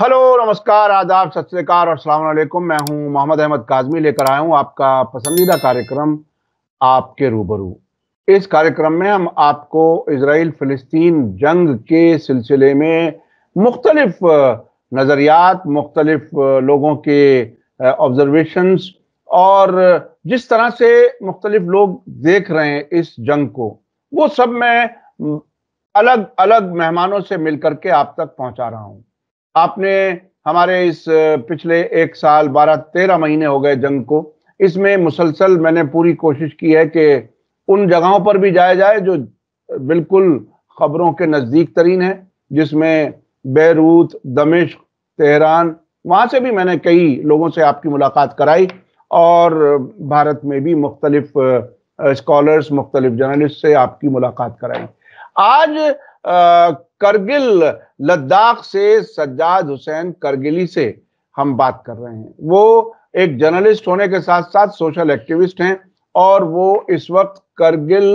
Hello नमस्कार आदाब सत श्री अकाल और अस्सलाम वालेकुम। मैं हूं मोहम्मद अहमद काज़मी, लेकर आया हूं आपका पसंदीदा कार्यक्रम आपके रूबरू। इस कार्यक्रम में हम आपको इजराइल फ़िलिस्तीन जंग के सिलसिले में मुख्तलिफ नज़रियात, मुख्तलिफ लोगों के ऑब्जर्वेशंस और जिस तरह से मुख्तलिफ लोग देख रहे हैं इस जंग को, वो सब मैं अलग अलग मेहमानों से मिल करके आप तक पहुँचा रहा हूँ। आपने हमारे इस पिछले एक साल 12-13 महीने हो गए जंग को, इसमें मुसलसल मैंने पूरी कोशिश की है कि उन जगहों पर भी जाया जाए जो बिल्कुल खबरों के नज़दीक तरीन है, जिसमें बेरूत, दमिश्क, तेहरान, वहाँ से भी मैंने कई लोगों से आपकी मुलाकात कराई और भारत में भी मुख्तलिफ स्कॉलर्स, मुख्तलिफ जर्नलिस्ट से आपकी मुलाकात कराई। आज करगिल लद्दाख से सज्जाद हुसैन करगिली से हम बात कर रहे हैं। वो एक जर्नलिस्ट होने के साथ साथ सोशल एक्टिविस्ट हैं और वो इस वक्त करगिल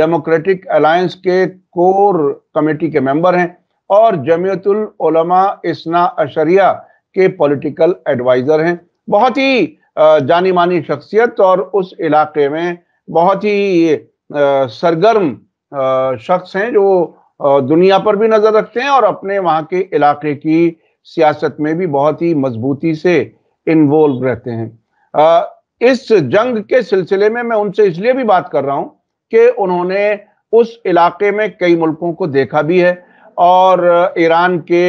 डेमोक्रेटिक अलायंस के कोर कमेटी के मेंबर हैं और जमीयतुल उलमा इस्ना अशरिया के पॉलिटिकल एडवाइज़र हैं। बहुत ही जानी मानी शख्सियत और उस इलाके में बहुत ही सरगर्म शख्स हैं जो दुनिया पर भी नज़र रखते हैं और अपने वहाँ के इलाके की सियासत में भी बहुत ही मजबूती से इन्वॉल्व रहते हैं। इस जंग के सिलसिले में मैं उनसे इसलिए भी बात कर रहा हूँ कि उन्होंने उस इलाके में कई मुल्कों को देखा भी है और ईरान के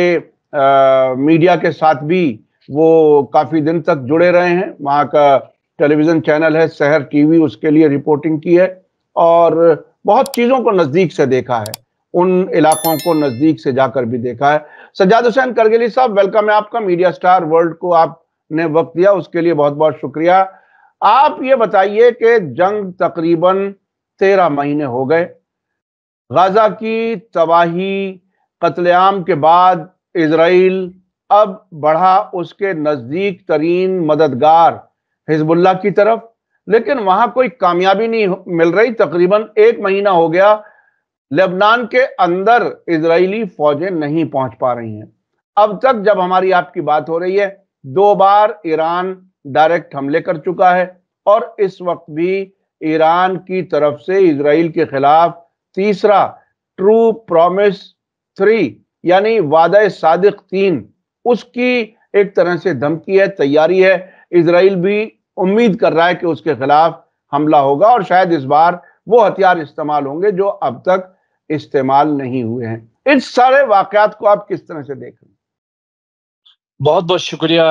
मीडिया के साथ भी वो काफ़ी दिन तक जुड़े रहे हैं। वहाँ का टेलीविज़न चैनल है शहर टीवी, उसके लिए रिपोर्टिंग की है और बहुत चीज़ों को नज़दीक से देखा है, उन इलाकों को नज़दीक से जाकर भी देखा है। सज्जाद हुसैन करगिली साहब, वेलकम है आपका। मीडिया स्टार वर्ल्ड को आपने वक्त दिया, उसके लिए बहुत बहुत शुक्रिया। आप ये बताइए कि जंग तकरीबन 13 महीने हो गए, गाजा की तबाही, कत्लेआम के बाद इजराइल अब बढ़ा उसके नज़दीक तरीन मददगार हिजबुल्लाह की तरफ, लेकिन वहां कोई कामयाबी नहीं मिल रही। तकरीबन एक महीना हो गया, लेबनान के अंदर इजरायली फौजें नहीं पहुंच पा रही हैं। अब तक जब हमारी आपकी बात हो रही है, 2 बार ईरान डायरेक्ट हमले कर चुका है और इस वक्त भी ईरान की तरफ से इजराइल के खिलाफ 3रा ट्रू प्रॉमिस 3 यानी वादा सादिक 3 उसकी एक तरह से धमकी है, तैयारी है। इजराइल भी उम्मीद कर रहा है कि उसके खिलाफ हमला होगा और शायद इस बार वो हथियार इस्तेमाल होंगे जो अब तक इस्तेमाल नहीं हुए हैं। इस सारे वाकयात को आप किस तरह से देख रहे हैं? बहुत बहुत शुक्रिया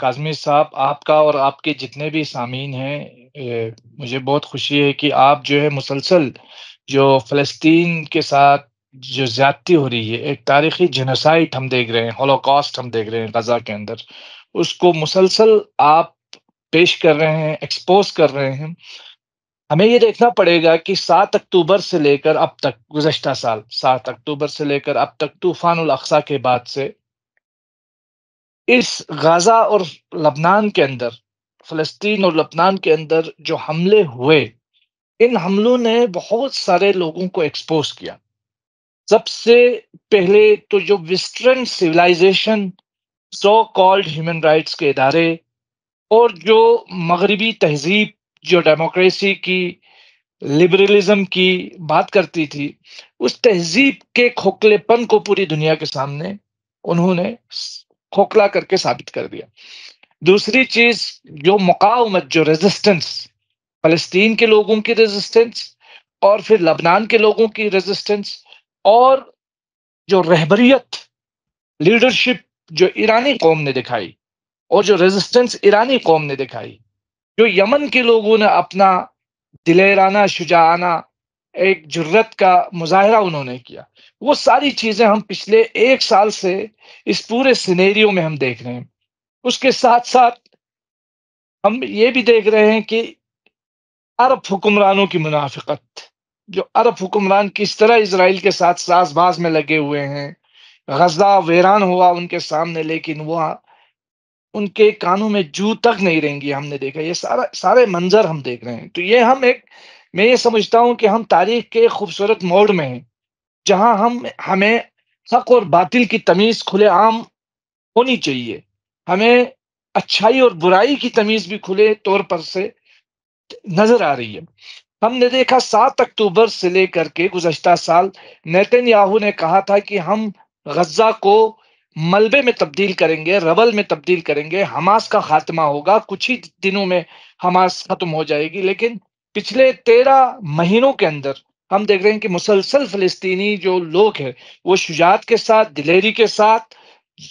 काज़मी साहब आपका और आपके जितने भी सामीन हैं। मुझे बहुत खुशी है कि आप जो है मुसलसल जो फ़लस्तीन के साथ जो ज़्यादती हो रही है, एक तारीख़ी जेनोसाइड हम देख रहे हैं, होलोकॉस्ट हम देख रहे हैं गज़ा के अंदर, उसको मुसलसल आप पेश कर रहे हैं, एक्सपोज कर रहे हैं। हमें ये देखना पड़ेगा कि 7 अक्टूबर से लेकर अब तक, गुज़श्ता साल 7 अक्टूबर से लेकर अब तक तूफ़ानुल अक़सा के बाद से इस गाज़ा और लबनान के अंदर, फ़लस्तीन और लबनान के अंदर जो हमले हुए, इन हमलों ने बहुत सारे लोगों को एक्सपोज किया। सबसे पहले तो जो western civilisation, so called human rights के इदारे और जो मगरबी तहजीब जो डेमोक्रेसी की, लिबरलिज्म की बात करती थी, उस तहजीब के खोखलेपन को पूरी दुनिया के सामने उन्होंने खोखला करके साबित कर दिया। दूसरी चीज़ जो मुकावमत, जो रेजिस्टेंस, फ़लस्तीन के लोगों की रेजिस्टेंस और फिर लबनान के लोगों की रेजिस्टेंस और जो रहबरियत, लीडरशिप जो ईरानी कौम ने दिखाई और जो रेजिस्टेंस ईरानी कौम ने दिखाई, जो यमन के लोगों ने अपना दिलेराना, शुजाना एक जुर्रत का मुजाहरा उन्होंने किया, वो सारी चीज़ें हम पिछले एक साल से इस पूरे सिनेरियो में हम देख रहे हैं। उसके साथ साथ हम ये भी देख रहे हैं कि अरब हुक्मरानों की मुनाफिकत, जो अरब हुक्मरान किस तरह इजराइल के साथ साजबाज में लगे हुए हैं। गजा वीरान हुआ उनके सामने, लेकिन वह उनके कानों में जू तक नहीं रहेंगी। हमने देखा ये सारे मंजर हम देख रहे हैं। तो ये हम एक, मैं ये समझता हूँ कि हम तारीख के खूबसूरत मोड़ में हैं, जहाँ हमें हक और बातिल की तमीज़ खुलेआम होनी चाहिए। हमें अच्छाई और बुराई की तमीज भी खुले तौर पर से नजर आ रही है। हमने देखा 7 अक्टूबर से लेकर के गुज़श्ता साल नेतन्याहू ने कहा था कि हम गजा को मलबे में तब्दील करेंगे, रबल में तब्दील करेंगे, हमास का खात्मा होगा, कुछ ही दिनों में हमास खत्म हो जाएगी। लेकिन पिछले 13 महीनों के अंदर हम देख रहे हैं कि मुसलसल फिलिस्तीनी जो लोग हैं वो शुजात के साथ, दिलेरी के साथ,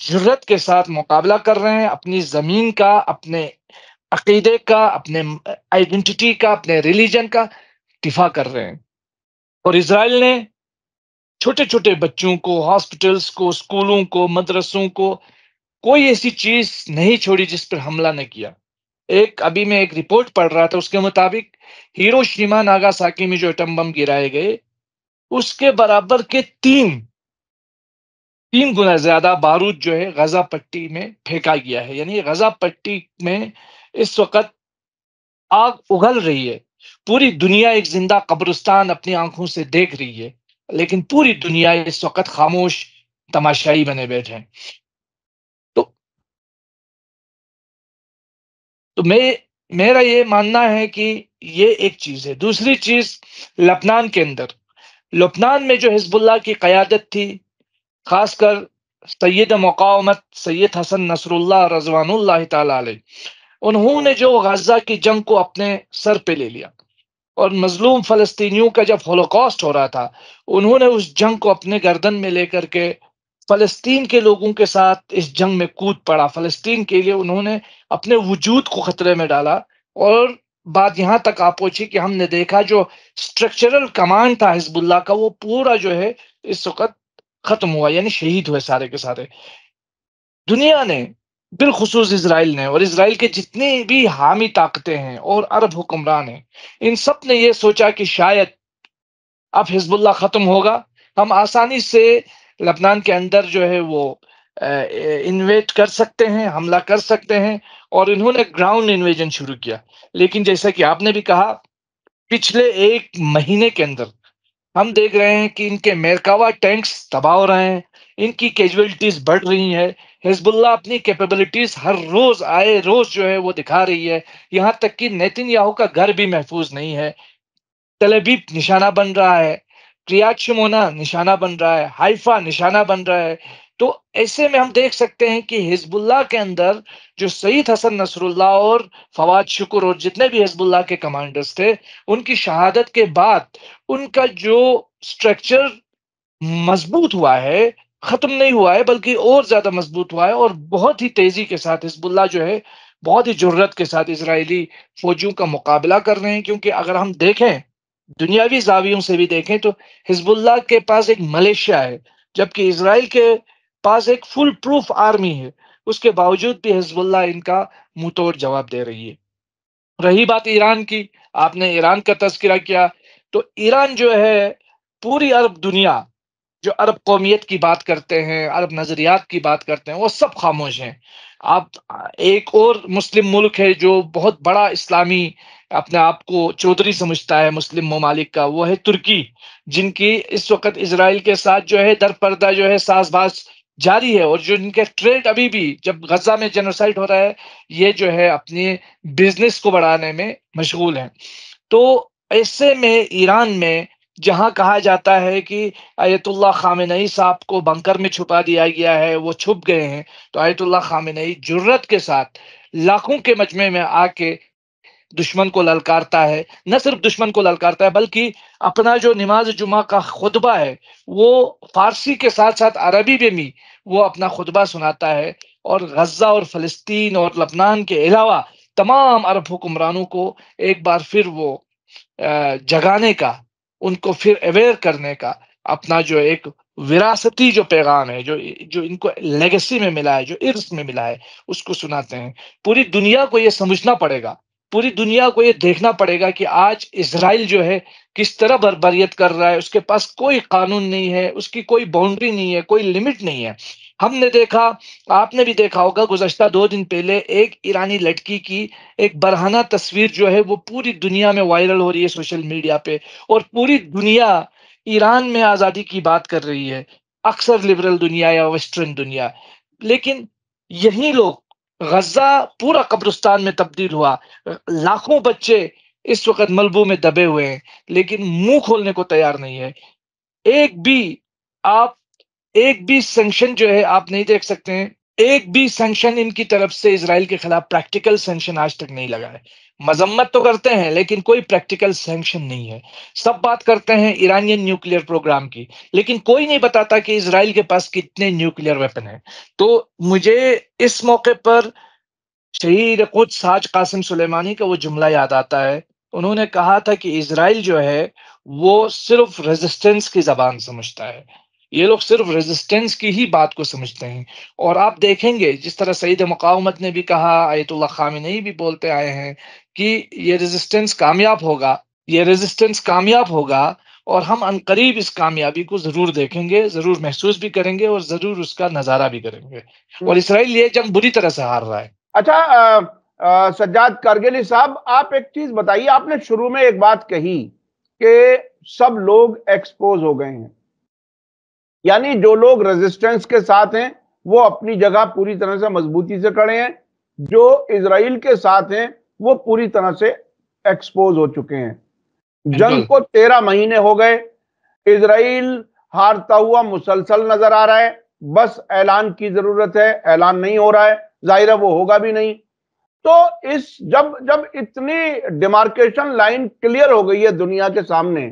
जुर्रत के साथ मुकाबला कर रहे हैं अपनी ज़मीन का, अपने अकीदे का, अपने आइडेंटिटी का, अपने रिलीजन का दिफा कर रहे हैं। और इजराइल ने छोटे छोटे बच्चों को, हॉस्पिटल्स को, स्कूलों को, मदरसों को, कोई ऐसी चीज नहीं छोड़ी जिस पर हमला न किया। एक अभी मैं एक रिपोर्ट पढ़ रहा था, उसके मुताबिक हिरोशिमा नागासाकी में जो एटम बम गिराए गए उसके बराबर के तीन गुना ज्यादा बारूद जो है गजा पट्टी में फेंका गया है। यानी गजा पट्टी में इस वक्त आग उगल रही है। पूरी दुनिया एक जिंदा कब्रिस्तान अपनी आंखों से देख रही है, लेकिन पूरी दुनिया इस वक्त खामोश तमाशाई बने बैठे हैं। तो मेरा ये मानना है कि ये एक चीज है। दूसरी चीज लबनान के अंदर, लबनान में जो हिजबुल्लाह की क़यादत थी, खासकर सैयद मुक़ावमत सैयद हसन नसरुल्लाह रज़वानुल्लाह ताला अलैह, उन्होंने जो गजा की जंग को अपने सर पे ले लिया और मजलूम फलस्तीनियों का जब होलोकॉस्ट हो रहा था उन्होंने उस जंग को अपने गर्दन में लेकर के फलस्तीन के लोगों के साथ इस जंग में कूद पड़ा। फलस्तीन के लिए उन्होंने अपने वजूद को खतरे में डाला और बात यहाँ तक आ पहुंची कि हमने देखा जो स्ट्रक्चरल कमांड था हिजबुल्लाह का वो पूरा जो है इस वक्त खत्म हुआ, यानी शहीद हुए सारे के सारे। दुनिया ने, बिलखुसूस इसराइल ने और इसराइल के जितने भी हामी ताकतें हैं और अरब हुक्मरान हैं, इन सब ने ये सोचा कि शायद अब हिजबुल्लाह खत्म होगा, हम आसानी से लबनान के अंदर जो है वो इन्वेट कर सकते हैं, हमला कर सकते हैं, और इन्होंने ग्राउंड इन्वेजन शुरू किया। लेकिन जैसा कि आपने भी कहा, पिछले 1 महीने के अंदर हम देख रहे हैं कि इनके मेरकावा टैंक्स तबाह हो रहे हैं, इनकी कैजुअलिटीज बढ़ रही है, हिजबुल्लाह अपनी कैपेबिलिटीज हर रोज आए रोज जो है वो दिखा रही है। यहाँ तक कि नेतन्याहू का घर भी महफूज नहीं है, तलबीब निशाना बन रहा है, क्रियाचमोना निशाना बन रहा है, हाइफा निशाना बन रहा है। तो ऐसे में हम देख सकते हैं कि हिजबुल्लाह के अंदर जो सईद हसन नसरुल्लाह और फवाद शुक्र और जितने भी हिजबुल्लाह के कमांडर्स थे, उनकी शहादत के बाद उनका जो स्ट्रक्चर मजबूत हुआ है, खत्म नहीं हुआ है बल्कि और ज्यादा मजबूत हुआ है, और बहुत ही तेजी के साथ हिजबुल्लाह जो है बहुत ही जुर्रत के साथ इजरायली फौजियों का मुकाबला कर रहे हैं। क्योंकि अगर हम देखें दुनियावी जावियों से भी देखें तो हिजबुल्लाह के पास एक मलेशिया है, जबकि इसराइल के पास एक फुल प्रूफ आर्मी है, उसके बावजूद भी हिजबुल्लाह इनका मुंह तोड़ जवाब दे रही है। रही बात ईरान की, आपने ईरान का तस्करा किया, तो ईरान जो है पूरी अरब दुनिया जो अरब कौमियत की बात करते हैं, अरब नजरियात की बात करते हैं, वो सब खामोश हैं। आप एक और मुस्लिम मुल्क है जो बहुत बड़ा इस्लामी अपने आप को चौधरी समझता है मुस्लिम ममालिक का, वो है तुर्की, जिनकी इस वक्त इसराइल के साथ जो है दरपर्दा जो है साजबाज जारी है, और जो इनके ट्रेड अभी भी जब गजा में जेनोसाइड हो रहा है ये जो है अपने बिजनेस को बढ़ाने में मशगूल है। तो ऐसे में ईरान में जहाँ कहा जाता है कि आयतुल्लाह खामेनेई साहब को बंकर में छुपा दिया गया है, वो छुप गए हैं, तो आयतुल्लाह खामेनेई जुर्रत के साथ लाखों के मजमे में आके दुश्मन को ललकारता है। न सिर्फ दुश्मन को ललकारता है बल्कि अपना जो नमाज जुमा का खुतबा है वो फारसी के साथ साथ अरबी में भी वो अपना खुतबा सुनाता है, और गजा और फलस्तीन और लबनान के अलावा तमाम अरब हुक्मरानों को एक बार फिर वो जगाने का, उनको फिर अवेयर करने का अपना जो एक विरासती जो पैगाम है, जो इनको लेगेसी में मिला है, जो इर्स में मिला है, उसको सुनाते हैं। पूरी दुनिया को ये समझना पड़ेगा, पूरी दुनिया को ये देखना पड़ेगा कि आज इजराइल जो है किस तरह बर्बरियत कर रहा है। उसके पास कोई कानून नहीं है, उसकी कोई बाउंड्री नहीं है, कोई लिमिट नहीं है। हमने देखा, आपने भी देखा होगा, गुज़श्ता 2 दिन पहले एक ईरानी लड़की की एक बरहाना तस्वीर जो है वो पूरी दुनिया में वायरल हो रही है सोशल मीडिया पे, और पूरी दुनिया ईरान में आज़ादी की बात कर रही है, अक्सर लिबरल दुनिया या वेस्टर्न दुनिया। लेकिन यही लोग, गजा पूरा कब्रिस्तान में तब्दील हुआ, लाखों बच्चे इस वक्त मलबू में दबे हुए हैं लेकिन मुंह खोलने को तैयार नहीं है। एक भी सैंक्शन जो है आप नहीं देख सकते हैं, एक भी सैंक्शन इनकी तरफ से इजराइल के खिलाफ प्रैक्टिकल सैंक्शन आज तक नहीं लगा है। मजम्मत तो करते हैं लेकिन कोई प्रैक्टिकल सैंक्शन नहीं है। सब बात करते हैं ईरानियन न्यूक्लियर प्रोग्राम की लेकिन कोई नहीं बताता कि इजराइल के पास कितने न्यूक्लियर वेपन हैं। तो मुझे इस मौके पर शहीद कुछ साज कासिम सुलेमानी का वो जुमला याद आता है, उन्होंने कहा था कि इजराइल जो है वो सिर्फ रेजिस्टेंस की जबान समझता है, ये लोग सिर्फ रेजिस्टेंस की ही बात को समझते हैं। और आप देखेंगे जिस तरह सईद मुकावमत ने भी कहा, आयतुल्लाह खामेनेई भी बोलते आए हैं कि ये रेजिस्टेंस कामयाब होगा, ये रेजिस्टेंस कामयाब होगा और हम अनकरीब इस कामयाबी को जरूर देखेंगे, जरूर महसूस भी करेंगे और जरूर उसका नजारा भी करेंगे। और इसराइल ये जंग बुरी तरह से हार रहा है। अच्छा सज्जाद कारगिली साहब, आप एक चीज बताइए, आपने शुरू में एक बात कही कि सब लोग एक्सपोज हो गए हैं, यानी जो लोग रेजिस्टेंस के साथ हैं वो अपनी जगह पूरी तरह से मजबूती से खड़े हैं, जो इजराइल के साथ हैं वो पूरी तरह से एक्सपोज हो चुके हैं। जंग को 13 महीने हो गए, इजराइल हारता हुआ मुसलसल नजर आ रहा है, बस ऐलान की जरूरत है, ऐलान नहीं हो रहा है, जाहिर है वो होगा भी नहीं। तो इस जब इतनी डिमार्केशन लाइन क्लियर हो गई है दुनिया के सामने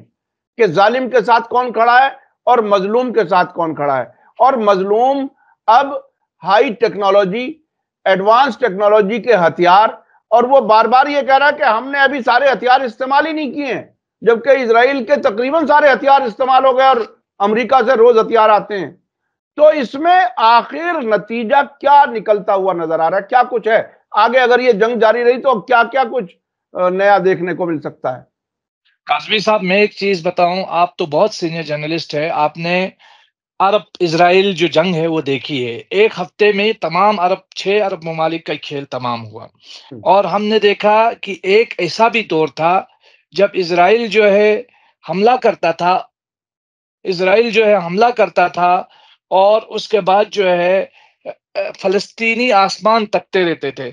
कि जालिम के साथ कौन खड़ा है और मजलूम के साथ कौन खड़ा है, और मजलूम अब हाई टेक्नोलॉजी, एडवांस टेक्नोलॉजी के हथियार, और वो बार बार ये कह रहा है कि हमने अभी सारे हथियार इस्तेमाल ही नहीं किए हैं, जबकि इजराइल के तकरीबन सारे हथियार इस्तेमाल हो गए और अमेरिका से रोज हथियार आते हैं। तो इसमें आखिर नतीजा क्या निकलता हुआ नजर आ रहा है, क्या कुछ है आगे? अगर ये जंग जारी रही तो क्या क्या कुछ नया देखने को मिल सकता है? काजमी साहब मैं एक चीज बताऊं, आप तो बहुत सीनियर जर्नलिस्ट है, आपने अरब इजराइल जो जंग है वो देखी है। एक हफ्ते में तमाम अरब 6 अरब ममालिक का खेल तमाम हुआ और हमने देखा कि एक ऐसा भी दौर था जब इजराइल जो है हमला करता था, इजराइल जो है हमला करता था और उसके बाद जो है फलस्तीनी आसमान तकते रहते थे,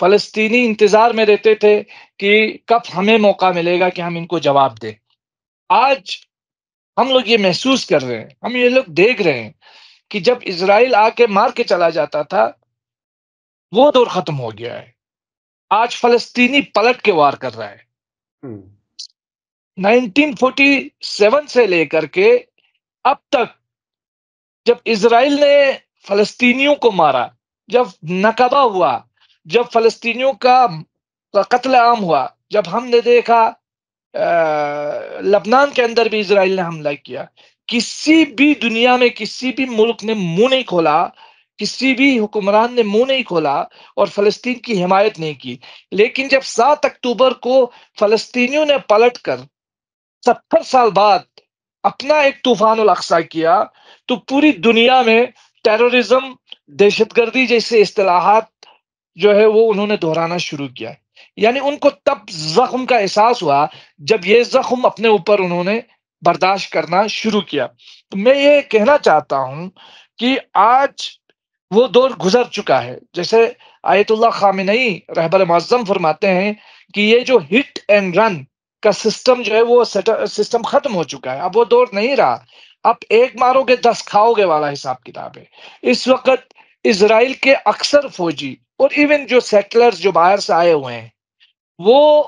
फलस्तीनी इंतजार में रहते थे कि कब हमें मौका मिलेगा कि हम इनको जवाब दें। आज हम लोग ये महसूस कर रहे हैं, हम ये लोग देख रहे हैं कि जब इजराइल आके मार के चला जाता था वो दौर खत्म हो गया है। आज फलस्तीनी पलट के वार कर रहा है। 1947 से लेकर के अब तक जब इजराइल ने फलस्तीनियों को मारा, जब नकाबा हुआ, जब फलस्तीनियों का कत्लेआम हुआ, जब हमने देखा लबनान के अंदर भी इजराइल ने हमला किया, किसी भी दुनिया में किसी भी मुल्क ने मुंह नहीं खोला, किसी भी हुक्मरान ने मुंह नहीं खोला और फलस्तीन की हिमायत नहीं की। लेकिन जब 7 अक्टूबर को फलस्तीनियों ने पलटकर 70 साल बाद अपना एक तूफान उल अक्सा किया तो पूरी दुनिया में टेररिज्म, दहशतगर्दी जैसे इस्तिलाहात जो है वो उन्होंने दोहराना शुरू किया। यानी उनको तब जख्म का एहसास हुआ जब ये जख्म अपने ऊपर उन्होंने बर्दाश्त करना शुरू किया। तो मैं ये कहना चाहता हूं कि आज वो दौर गुजर चुका है। जैसे आयतुल्लाह खामेनेई रहबर मुअज़्ज़म फरमाते हैं कि ये जो हिट एंड रन का सिस्टम जो है वो सिस्टम खत्म हो चुका है, अब वो दौर नहीं रहा। अब एक मारोगे 10 खाओगे वाला हिसाब किताब है। इस वक्त इसराइल के अक्सर फौजी और इवन जो सेटलर्स जो बाहर से आए हुए हैं वो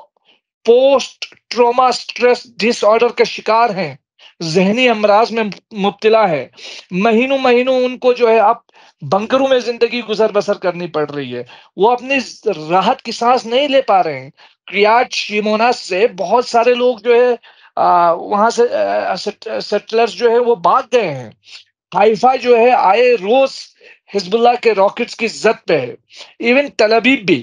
पोस्ट ट्रॉमा स्ट्रेस डिसऑर्डर का शिकार हैं, जहनी अमराज में मुब्तला है, महीनों महीनों उनको जो है आप बंकरों में जिंदगी गुजर बसर करनी पड़ रही है, वो अपनी राहत की सांस नहीं ले पा रहे हैं। क्रियाट शिमोना से बहुत सारे लोग जो है वहां से सेटलर्स जो है वो भाग गए हैं। हाइफा जो है आए रोज हिजबुल्लाह के रॉकेट्स की जद पे है। इवन तलबीब भी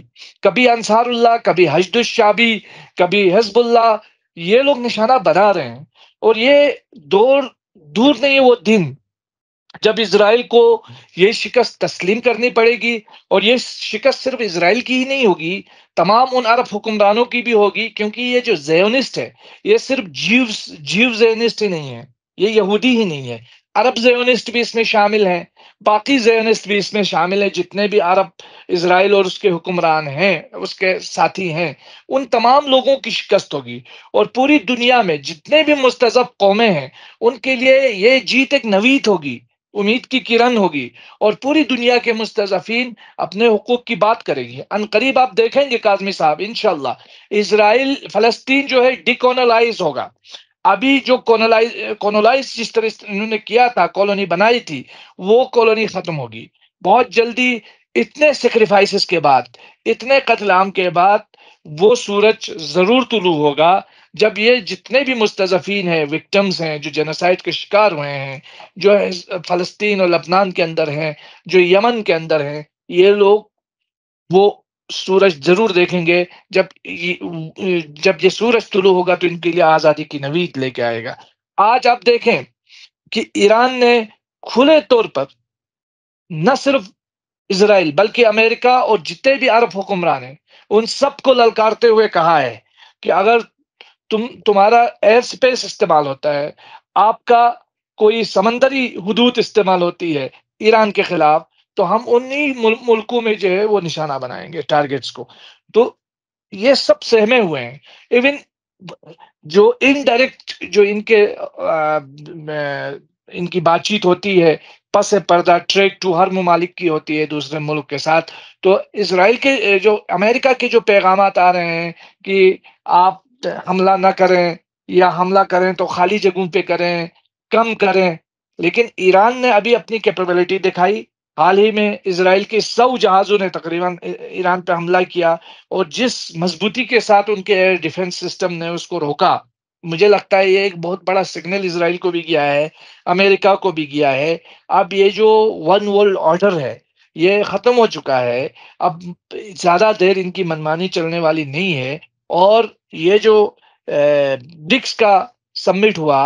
कभी अंसारुल्लाह, कभी हजद शाबी, कभी हिजबुल्लाह, ये लोग निशाना बना रहे हैं। और ये दौर दूर नहीं है वो दिन जब इसराइल को ये शिकस्त तस्लीम करनी पड़ेगी। और ये शिकस्त सिर्फ इसराइल की ही नहीं होगी, तमाम उन अरब हुक्मरानों की भी होगी, क्योंकि ये जो ज़ियोनिस्ट है ये सिर्फ जीव ज़ियोनिस्ट ही नहीं है, ये यहूदी ही नहीं है, अरब ज़ियोनिस्ट भी इसमें शामिल हैं, बाकी ज़ियोनिस्ट भी इसमें शामिल है, जितने भी अरब इजराइल और उसके हुक्मरान हैं, उसके साथी हैं, उन तमाम लोगों की शिकस्त होगी। और पूरी दुनिया में जितने भी मुस्तज़ब कौमें हैं उनके लिए ये जीत एक नवीद होगी, उम्मीद की किरण होगी, और पूरी दुनिया के मुस्तज़फ़ीन अपने हुकूक की बात करेंगे। अनकरीब आप देखेंगे काज़मी साहब, इंशाल्लाह इजराइल फलस्तीन जो है डिकोनलाइज होगा। अभी जो कोलोनाइज जिस तरह इन्होंने किया था, कॉलोनी बनाई थी, वो कॉलोनी खत्म होगी बहुत जल्दी। इतने सेक्रीफाइसेस के बाद, इतने कत्लाम के बाद वो सूरज जरूर तुलू होगा जब ये जितने भी मुस्तज़फ़ीन हैं, विक्टिम्स हैं, जो जेनोसाइड के शिकार हुए हैं, जो फ़लस्तीन और लबनान के अंदर हैं, जो यमन के अंदर हैं, ये लोग वो सूरज जरूर देखेंगे। जब ये सूरज तुलू होगा तो इनके लिए आज़ादी की नवीद लेके आएगा। आज आप देखें कि ईरान ने खुले तौर पर न सिर्फ इजराइल बल्कि अमेरिका और जितने भी अरब हुक्मरान हैं उन सबको ललकारते हुए कहा है कि अगर तुम्हारा एयर स्पेस इस्तेमाल होता है, आपका कोई समंदरी हदूद इस्तेमाल होती है ईरान के खिलाफ, तो हम उन्हीं मुल्कों में जो है वो निशाना बनाएंगे टारगेट्स को। तो ये सब सहमे हुए हैं। इवन जो इनडायरेक्ट जो इनकी बातचीत होती है पस पर्दा ट्रैक टू हर ममालिक की होती है दूसरे मुल्क के साथ। तो इसराइल के जो अमेरिका के जो पैगाम आ रहे हैं कि आप हमला ना करें या हमला करें तो खाली जगहों पे करें, कम करें, लेकिन ईरान ने अभी अपनी कैपेबिलिटी दिखाई। हाल ही में इसराइल के 100 जहाज़ों ने तकरीबन ईरान पर हमला किया और जिस मजबूती के साथ उनके एयर डिफेंस सिस्टम ने उसको रोका, मुझे लगता है ये एक बहुत बड़ा सिग्नल इसराइल को भी गया है, अमेरिका को भी गया है। अब ये जो वन वर्ल्ड ऑर्डर है ये ख़त्म हो चुका है, अब ज़्यादा देर इनकी मनमानी चलने वाली नहीं है। और ये जो ब्रिक्स का सबमिट हुआ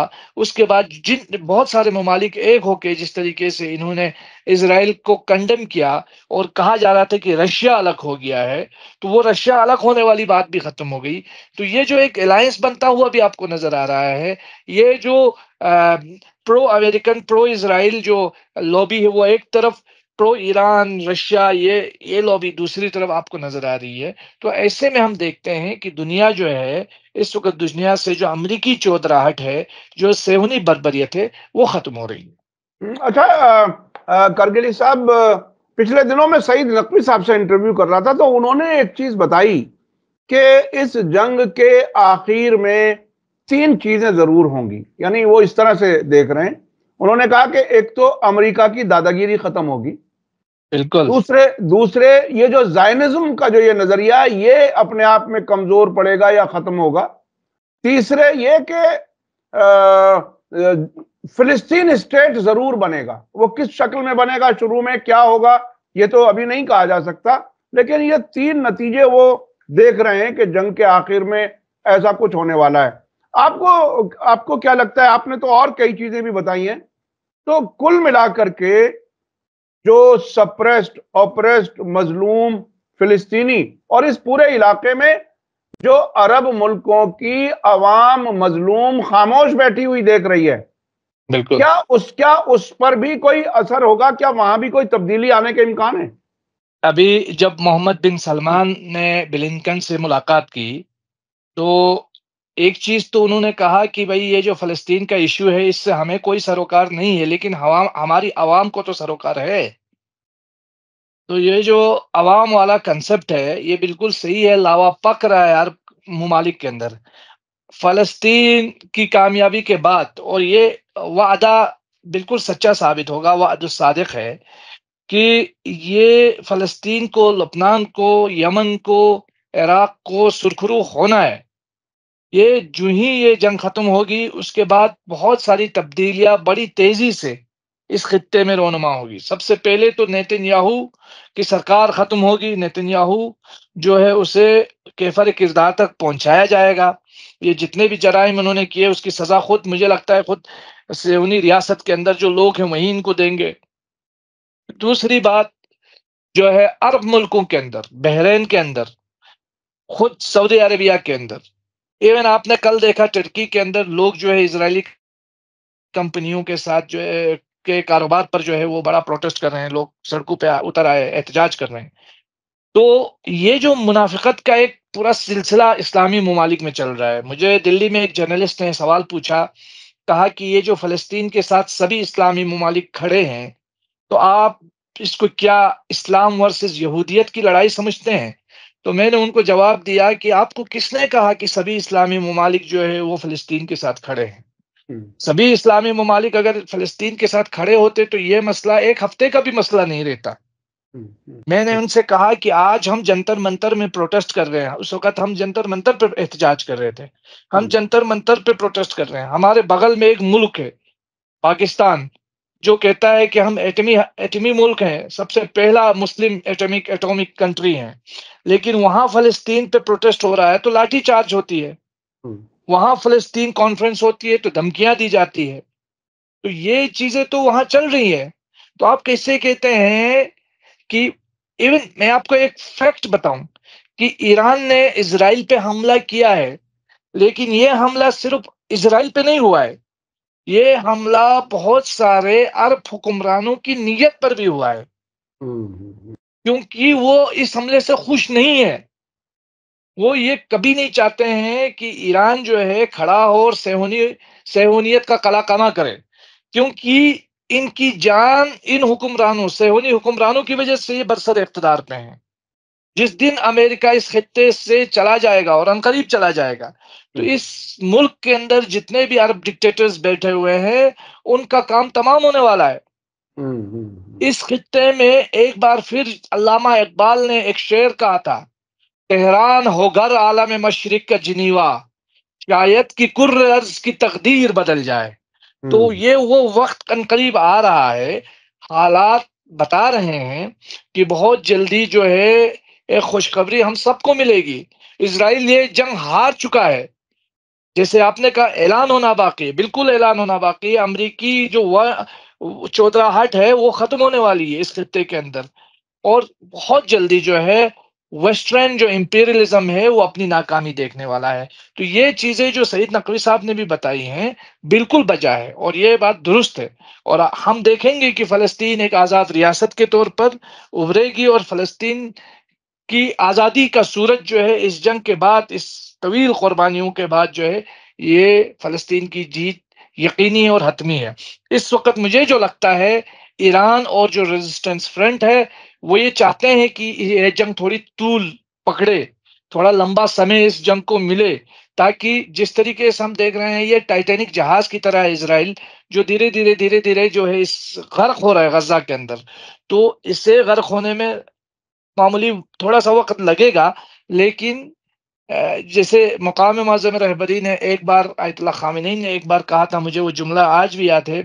उसके बाद जिन बहुत सारे ममालिक एक होके जिस तरीके से इन्होंने इसराइल को कंडेम किया और कहा जा रहा था कि रशिया अलग हो गया है, तो वो रशिया अलग होने वाली बात भी ख़त्म हो गई। तो ये जो एक अलायंस बनता हुआ भी आपको नज़र आ रहा है, ये जो प्रो अमेरिकन प्रो इसराइल जो लॉबी है वो एक तरफ, प्रो ईरान रशिया ये लॉबी दूसरी तरफ आपको नजर आ रही है। तो ऐसे में हम देखते हैं कि दुनिया जो है इस वक्त दुनिया से जो अमेरिकी चौधराहट है, जो सेहूनी बर्बरियत है, वो खत्म हो रही है। अच्छा करगिली साहब, पिछले दिनों में सईद नकवी साहब से इंटरव्यू कर रहा था तो उन्होंने एक चीज बताई कि इस जंग के आखिर में 3 चीजें जरूर होंगी, यानी वो इस तरह से देख रहे हैं। उन्होंने कहा कि एक तो अमेरिका की दादागिरी खत्म होगी, बिल्कुल। दूसरे ये जो जायनिज्म का जो ये नजरिया ये अपने आप में कमजोर पड़ेगा या खत्म होगा। तीसरे ये कि फिलिस्तीन स्टेट जरूर बनेगा, वो किस शक्ल में बनेगा, शुरू में क्या होगा ये तो अभी नहीं कहा जा सकता, लेकिन ये 3 नतीजे वो देख रहे हैं कि जंग के आखिर में ऐसा कुछ होने वाला है। आपको क्या लगता है? आपने तो और कई चीजें भी बताई हैं, तो कुल मिलाकर के जो सप्रेस्ड, ऑपरेस्ड, मजलूम फिलिस्तीनी और इस पूरे इलाके में जो अरब मुल्कों की आवाम मजलूम खामोश बैठी हुई देख रही है, बिल्कुल, क्या उस पर भी कोई असर होगा? क्या वहां भी कोई तब्दीली आने के इम्कान है? अभी जब मोहम्मद बिन सलमान ने ब्लिंकन से मुलाकात की तो एक चीज़ तो उन्होंने कहा कि भाई ये जो फ़लस्तीन का इशू है इससे हमें कोई सरोकार नहीं है, लेकिन हमारी आवाम को तो सरोकार है। तो ये जो आवाम वाला कंसेप्ट है ये बिल्कुल सही है, लावा पक रहा है यार ममालिक के अंदर फ़लस्तीन की कामयाबी के बाद। और ये वादा बिल्कुल सच्चा साबित होगा, वादा सादिक है कि ये फ़लस्तीन को, लबनान को, यमन को, इराक़ को सुरखरू होना है। ये जो ही ये जंग खत्म होगी उसके बाद बहुत सारी तब्दीलियां बड़ी तेजी से इस खित्ते में रोनुमा होगी। सबसे पहले तो नेतन्याहू की सरकार खत्म होगी, नेतन्याहू जो है उसे कैफर किरदार तक पहुंचाया जाएगा। ये जितने भी जराइम उन्होंने किए उसकी सजा खुद, मुझे लगता है खुद सेउनी रियासत के अंदर जो लोग हैं वहीं इनको देंगे। दूसरी बात जो है अरब मुल्कों के अंदर, बहरीन के अंदर, खुद सऊदी अरबिया के अंदर, इवन आपने कल देखा टर्की के अंदर लोग जो है इजरायली कंपनियों के साथ जो है के कारोबार पर जो है वो बड़ा प्रोटेस्ट कर रहे हैं, लोग सड़कों पे उतर आए, एहतजाज कर रहे हैं। तो ये जो मुनाफिकत का एक पूरा सिलसिला इस्लामी ममालिक में चल रहा है। मुझे दिल्ली में एक जर्नलिस्ट ने सवाल पूछा, कहा कि ये जो फ़लस्तीन के साथ सभी इस्लामी ममालिक खड़े हैं, तो आप इसको क्या इस्लाम वर्सेस यहूदियत की लड़ाई समझते हैं? तो मैंने उनको जवाब दिया कि आपको किसने कहा कि सभी इस्लामी ममालिक जो है वो फ़लस्तीन के साथ खड़े हैं? सभी इस्लामी ममालिक अगर फ़लस्तीन के साथ खड़े होते तो ये मसला एक हफ्ते का भी मसला नहीं रहता। मैंने उनसे कहा कि आज हम जंतर मंतर में प्रोटेस्ट कर रहे हैं, उस वक्त हम जंतर मंतर पर एहतजाज कर रहे थे, हम जंतर मंतर पे प्रोटेस्ट कर रहे हैं। हमारे बगल में एक मुल्क है पाकिस्तान, जो कहता है कि हम एटमी मुल्क हैं, सबसे पहला मुस्लिम एटॉमिक कंट्री है, लेकिन वहाँ फ़लस्तीन पे प्रोटेस्ट हो रहा है तो लाठी चार्ज होती है, वहाँ फ़लस्तीन कॉन्फ्रेंस होती है तो धमकियाँ दी जाती है। तो ये चीज़ें तो वहाँ चल रही है। तो आप कैसे कहते हैं कि इवन मैं आपको एक फैक्ट बताऊं कि ईरान ने इजराइल पे हमला किया है, लेकिन ये हमला सिर्फ इजराइल पे नहीं हुआ है, ये हमला बहुत सारे अरब हुक्मरानों की नीयत पर भी हुआ है, क्योंकि वो इस हमले से खुश नहीं है। वो ये कभी नहीं चाहते हैं कि ईरान जो है खड़ा हो और सहूनियत का कलाकाना करे, क्योंकि इनकी जान इन हुक्मरानों सेहोनी हुक्मरानों की वजह से ये बरसर इख्तदार पे हैं। जिस दिन अमेरिका इस खित्ते से चला जाएगा और अनकरीब चला जाएगा, तो इस मुल्क के अंदर जितने भी अरब डिक्टेटर्स बैठे हुए हैं उनका काम तमाम होने वाला है। इस खित्ते में एक बार फिर अल्लामा इकबाल ने एक शेर कहा था, तेहरान होगर आलम मशरिक का जिनीवा, शायद की कुर्र अर्ज की तकदीर बदल जाए। तो ये वो वक्त करीब आ रहा है, हालात बता रहे हैं कि बहुत जल्दी जो है एक खुशखबरी हम सबको मिलेगी। इजराइल ये जंग हार चुका है, जैसे आपने कहा ऐलान होना बाकी है, बिल्कुल ऐलान होना बाकी है। अमरीकी जो चौधराहट है वो ख़त्म होने वाली है इस खित्ते के अंदर, और बहुत जल्दी जो है वेस्टर्न जो इम्पीरियलिज्म है वो अपनी नाकामी देखने वाला है। तो ये चीज़ें जो सईद नकवी साहब ने भी बताई हैं बिल्कुल बजा है, और ये बात दुरुस्त है। और हम देखेंगे कि फ़लस्तीन एक आज़ाद रियासत के तौर पर उभरेगी, और फ़लस्तीन की आज़ादी का सूरज जो है इस जंग के बाद, इस तवील कुर्बानियों के बाद जो है, ये फ़लस्तीन की जीत यकीनी और हतमी है। इस वक्त मुझे जो लगता है ईरान और जो रेजिस्टेंस फ्रंट है वो ये चाहते हैं कि ये जंग थोड़ी तूल पकड़े, थोड़ा लंबा समय इस जंग को मिले, ताकि जिस तरीके से हम देख रहे हैं ये टाइटेनिक जहाज की तरह इजराइल जो धीरे धीरे जो है इस गर्क हो रहा है गजा के अंदर, तो इससे गर्क होने में मामूली थोड़ा सा वक्त लगेगा। लेकिन जैसे मकाम माज़म रहबरी ने एक बार, आयतुल्लाह खामेनेई ने एक बार कहा था, मुझे वो जुमला आज भी याद है,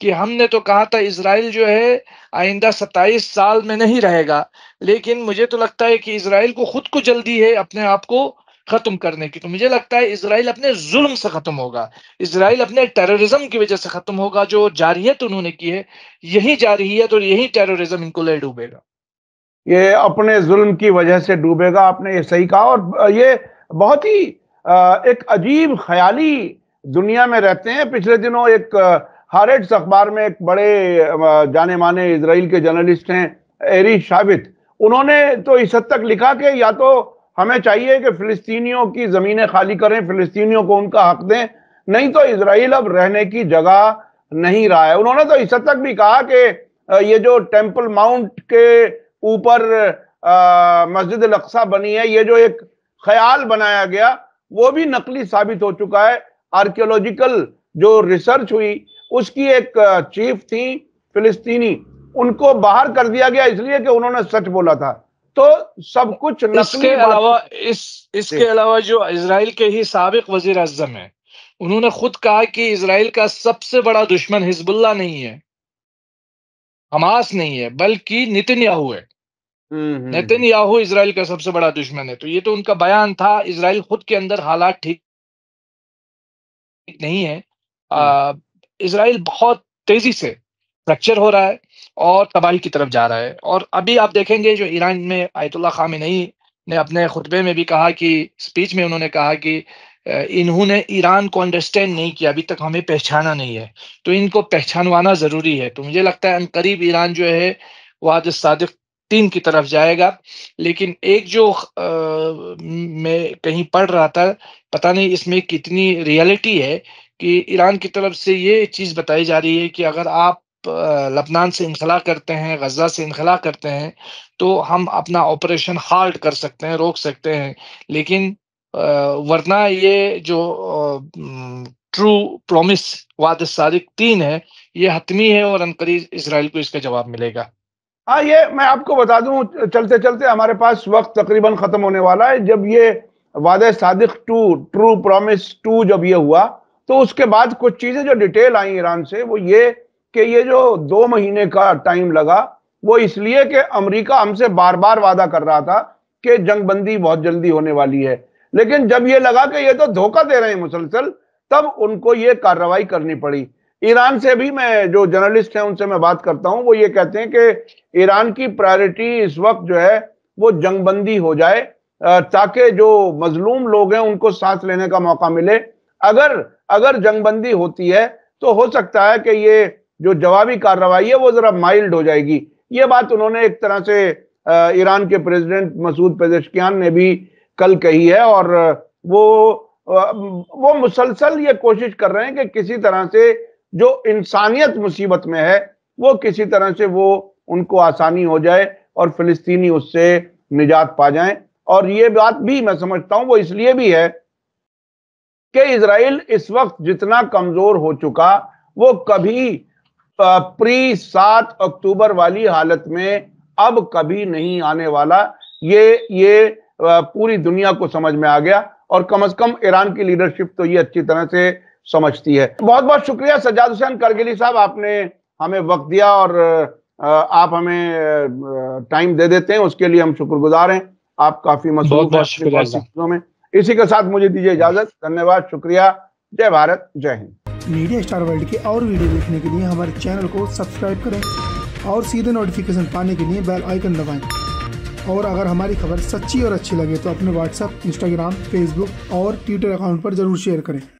कि हमने तो कहा था इसराइल जो है आइंदा 27 साल में नहीं रहेगा, लेकिन मुझे तो लगता है कि इसराइल को खुद को जल्दी है अपने आप को ख़त्म करने की। तो मुझे लगता है इसराइल अपने जुल्म से ख़त्म होगा, इसराइल अपने टेररिज्म की वजह से ख़त्म होगा, जो जारियत उन्होंने की है यही जारियत और यही टेररिज्म इनको ले डूबेगा, ये अपने जुल्म की वजह से डूबेगा। आपने ये सही कहा, और ये बहुत ही एक अजीब ख्याली दुनिया में रहते हैं। पिछले दिनों एक हारेट्स अखबार में एक बड़े जाने माने इजराइल के जर्नलिस्ट हैं एरी शावित, उन्होंने तो इस हद तक लिखा कि या तो हमें चाहिए कि फ़िलिस्तीनियों की ज़मीनें खाली करें, फ़िलिस्तीनियों को उनका हक दें, नहीं तो इजराइल अब रहने की जगह नहीं रहा है। उन्होंने तो इस हद तक भी कहा कि ये जो टेम्पल माउंट के ऊपर मस्जिद अल-अक्सा बनी है, ये जो एक ख्याल बनाया गया वो भी नकली साबित हो चुका है। आर्कियोलॉजिकल जो रिसर्च हुई उसकी एक चीफ थी फिलिस्तीनी, उनको बाहर कर दिया गया इसलिए कि उन्होंने सच बोला था। तो सब कुछ नकली। इसके अलावा जो इजराइल के ही साबिक वजीर आज़म है, उन्होंने खुद कहा कि इजराइल का सबसे बड़ा दुश्मन हिजबुल्ला नहीं है, हमास नहीं है, बल्कि नेतन्याहू है। नेतन्याहू इजराइल का सबसे बड़ा दुश्मन है। तो ये तो उनका बयान था। इजराइल खुद के अंदर हालात ठीक नहीं है, इजराइल बहुत तेजी से फ्रैक्चर हो रहा है और तबाही की तरफ जा रहा है। और अभी आप देखेंगे जो ईरान में आयतुल्लाह खामेनेई ने अपने खुतबे में भी कहा, कि स्पीच में उन्होंने कहा कि इन्होंने ईरान को अंडरस्टैंड नहीं किया, अभी तक हमें पहचाना नहीं है, तो इनको पहचानवाना ज़रूरी है। तो मुझे लगता है अनकरीब ईरान जो है वाद सादिक 3 की तरफ जाएगा। लेकिन एक जो मैं कहीं पढ़ रहा था, पता नहीं इसमें कितनी रियलिटी है, कि ईरान की तरफ से ये चीज़ बताई जा रही है कि अगर आप लबनान से इंखला करते हैं, गजा से इंखला करते हैं, तो हम अपना ऑपरेशन हाल्ट कर सकते हैं, रोक सकते हैं, लेकिन वरना ये जो ट्रू प्रॉमिस वाद सादिक 3 है, ये हतमी है और अनकरीब इसराइल को इसका जवाब मिलेगा। हाँ, ये मैं आपको बता दूं, चलते चलते हमारे पास वक्त तकरीबन ख़त्म होने वाला है। जब ये वादा सादिक 2 ट्रू प्रॉमिस 2 जब ये हुआ, तो उसके बाद कुछ चीज़ें जो डिटेल आई ईरान से, वो ये कि ये जो 2 महीने का टाइम लगा, वो इसलिए कि अमेरिका हमसे बार बार वादा कर रहा था कि जंगबंदी बहुत जल्दी होने वाली है, लेकिन जब ये लगा कि ये तो धोखा दे रहे हैं मुसलसल, तब उनको ये कार्रवाई करनी पड़ी। ईरान से भी मैं जो जर्नलिस्ट हैं उनसे मैं बात करता हूँ, वो ये कहते हैं कि ईरान की प्रायोरिटी इस वक्त जो है वो जंगबंदी हो जाए, ताकि जो मजलूम लोग हैं उनको सांस लेने का मौका मिले। अगर जंगबंदी होती है तो हो सकता है कि ये जो जवाबी कार्रवाई है वो जरा माइल्ड हो जाएगी। ये बात उन्होंने एक तरह से ईरान के प्रेसिडेंट मसूद पेजेशकियान ने भी कल कही है, और वो मुसलसल ये कोशिश कर रहे हैं कि किसी तरह से जो इंसानियत मुसीबत में है वो किसी तरह से वो उनको आसानी हो जाए और फिलिस्तीनी उससे निजात पा जाएं। और ये बात भी मैं समझता हूँ वो इसलिए भी है कि इजराइल इस वक्त जितना कमजोर हो चुका, वो कभी प्री 7 अक्टूबर वाली हालत में अब कभी नहीं आने वाला। ये पूरी दुनिया को समझ में आ गया, और कम से कम ईरान की लीडरशिप तो ये अच्छी तरह से समझती है। बहुत बहुत शुक्रिया सज्जाद हुसैन करगिली साहब, आपने हमें वक्त दिया और आप हमें टाइम दे देते हैं, उसके लिए हम शुक्रगुजार हैं। आप काफी मशहूर चीजों में। इसी के साथ मुझे दीजिए इजाजत, धन्यवाद, शुक्रिया। जय भारत, जय हिंद। मीडिया स्टार वर्ल्ड के और वीडियो देखने के लिए हमारे चैनल को सब्सक्राइब करें और सीधे नोटिफिकेशन पाने के लिए बेल आइकन दबाएं। और अगर हमारी खबर सच्ची और अच्छी लगे तो अपने व्हाट्सएप, इंस्टाग्राम, फेसबुक और ट्विटर अकाउंट पर जरूर शेयर करें।